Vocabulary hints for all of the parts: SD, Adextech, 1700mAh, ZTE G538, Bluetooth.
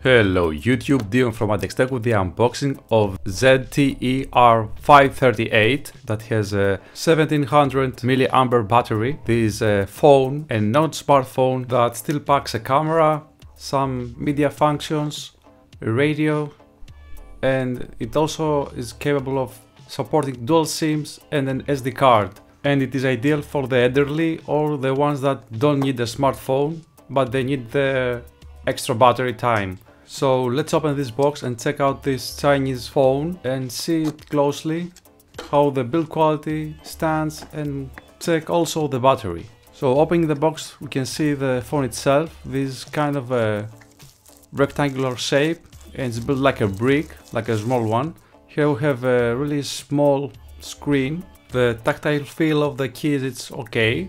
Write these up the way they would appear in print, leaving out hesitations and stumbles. Hello YouTube, Dion from Adextech with the unboxing of ZTE G538 that has a 1700 mAh battery. This is a phone, a non-smartphone that still packs a camera, some media functions, a radio, and it also is capable of supporting dual SIMs and an SD card. And it is ideal for the elderly or the ones that don't need a smartphone, but they need the extra battery time. So let's open this box and check out this Chinese phone and see it closely, how the build quality stands, and check also the battery. So opening the box, we can see the phone itself. This is kind of a rectangular shape and it's built like a brick, like a small one. Here we have a really small screen. The tactile feel of the keys, it's okay.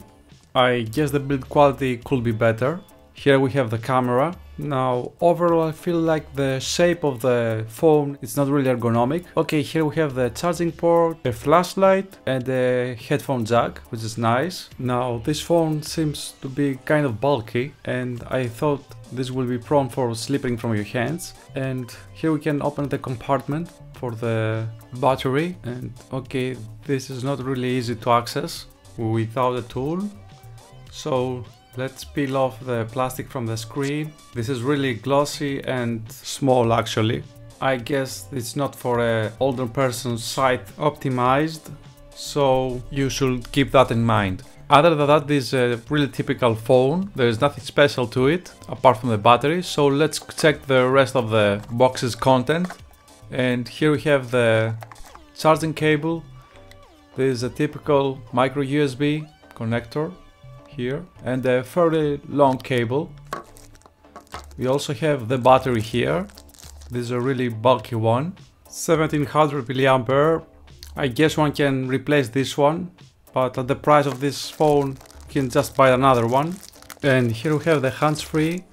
I guess the build quality could be better. Here we have the camera. Now overall I feel like the shape of the phone is not really ergonomic. Okay, here we have the charging port, a flashlight and a headphone jack, which is nice. Now this phone seems to be kind of bulky and I thought this will be prone for slipping from your hands. And here we can open the compartment for the battery, and okay, this is not really easy to access without a tool. So let's peel off the plastic from the screen. This is really glossy and small actually. I guess it's not for an older person's sight optimized, so you should keep that in mind. Other than that, this is a really typical phone. There is nothing special to it apart from the battery, so let's check the rest of the box's content. And here we have the charging cable. This is a typical micro USB connector here, and a fairly long cable. We also have the battery here. This is a really bulky one, 1700 mAh. I guess one can replace this one, but at the price of this phone you can just buy another one. And here we have the hands-free.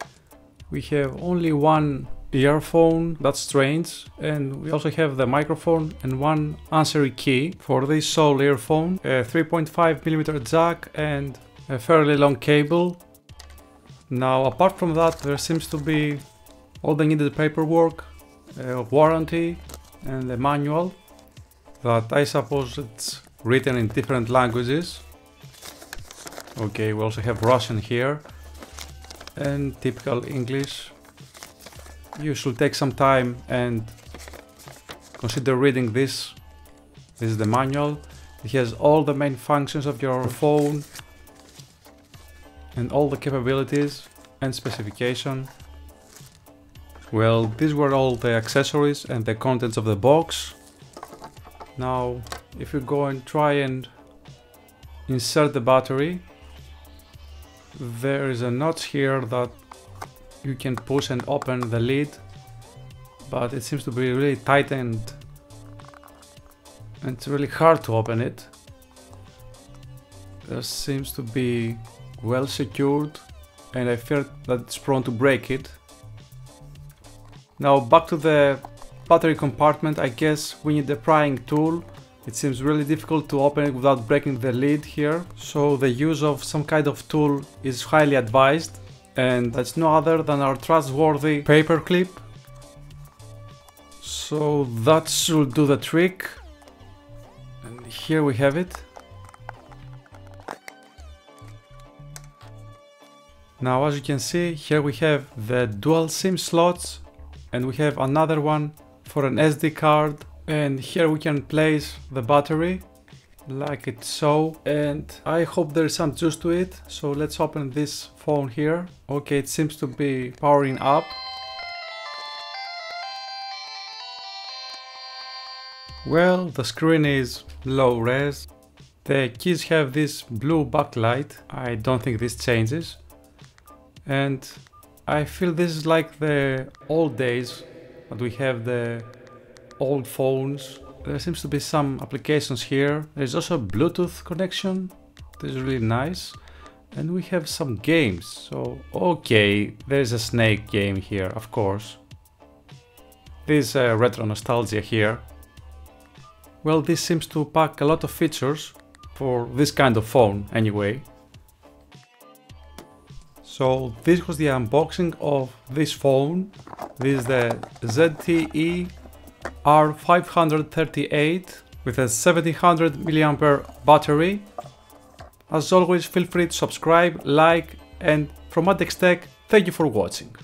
We have only one earphone, that's strange, and we also have the microphone and one answering key for this sole earphone, a 3.5mm jack and a fairly long cable. Now apart from that, there seems to be all the needed paperwork, a warranty and a manual that I suppose it's written in different languages. Okay, we also have Russian here and typical English. You should take some time and consider reading this. This is the manual. It has all the main functions of your phone and all the capabilities and specification. Well, these were all the accessories and the contents of the box. Now, if you go and try and insert the battery, there is a notch here that you can push and open the lid, but it seems to be really tight and it's really hard to open it. There seems to be well secured and I fear that it's prone to break it. Now back to the battery compartment, I guess we need a prying tool. It seems really difficult to open it without breaking the lid here, so the use of some kind of tool is highly advised, and that's no other than our trustworthy paper clip. So that should do the trick, and here we have it. Now as you can see, here we have the dual SIM slots and we have another one for an SD card, and here we can place the battery like it's so, and I hope there's some juice to it. So let's open this phone here. Okay, it seems to be powering up. Well, the screen is low res. The keys have this blue backlight. I don't think this changes. And I feel this is like the old days that we have the old phones. There seems to be some applications here. There's also a Bluetooth connection. This is really nice. And we have some games. So, okay, there's a snake game here, of course. There's a retro nostalgia here. Well, this seems to pack a lot of features for this kind of phone anyway. So this was the unboxing of this phone. with the ZTE G538 with a 700 mAh battery. As always, feel free to subscribe, like, and from Adextech, thank you for watching.